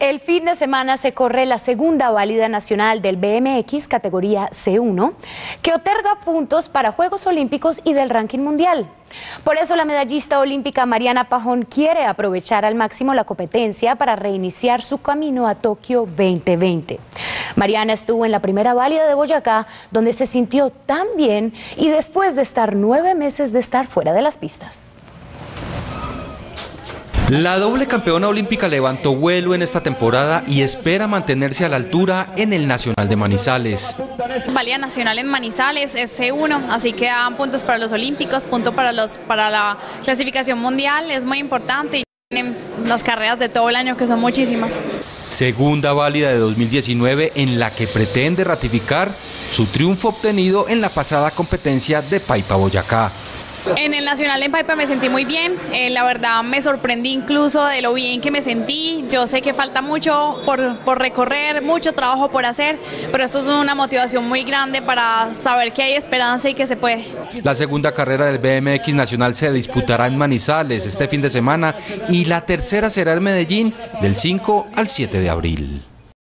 El fin de semana se corre la segunda válida nacional del BMX categoría C1, que otorga puntos para Juegos Olímpicos y del ranking mundial. Por eso la medallista olímpica Mariana Pajón quiere aprovechar al máximo la competencia para reiniciar su camino a Tokio 2020. Mariana estuvo en la primera válida de Boyacá, donde se sintió tan bien y después de estar 9 meses de estar fuera de las pistas. La doble campeona olímpica levantó vuelo en esta temporada y espera mantenerse a la altura en el Nacional de Manizales. Válida nacional en Manizales es C1, así que dan puntos para los olímpicos, punto para la clasificación mundial, es muy importante y tienen las carreras de todo el año que son muchísimas. Segunda válida de 2019 en la que pretende ratificar su triunfo obtenido en la pasada competencia de Paipa Boyacá. En el Nacional en Paipa me sentí muy bien, la verdad me sorprendí incluso de lo bien que me sentí. Yo sé que falta mucho por recorrer, mucho trabajo por hacer, pero esto es una motivación muy grande para saber que hay esperanza y que se puede. La segunda carrera del BMX Nacional se disputará en Manizales este fin de semana y la tercera será en Medellín del 5 al 7 de abril.